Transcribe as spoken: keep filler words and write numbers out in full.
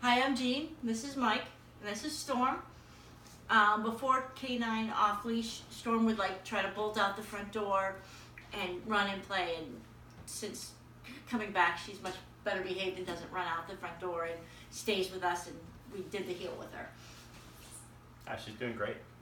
Hi, I'm Jean, this is Mike, and this is Storm. Um, before K nine off-leash, Storm would like try to bolt out the front door and run and play, and since coming back she's much better behaved and doesn't run out the front door and stays with us, and we did the heel with her. Ah, she's doing great.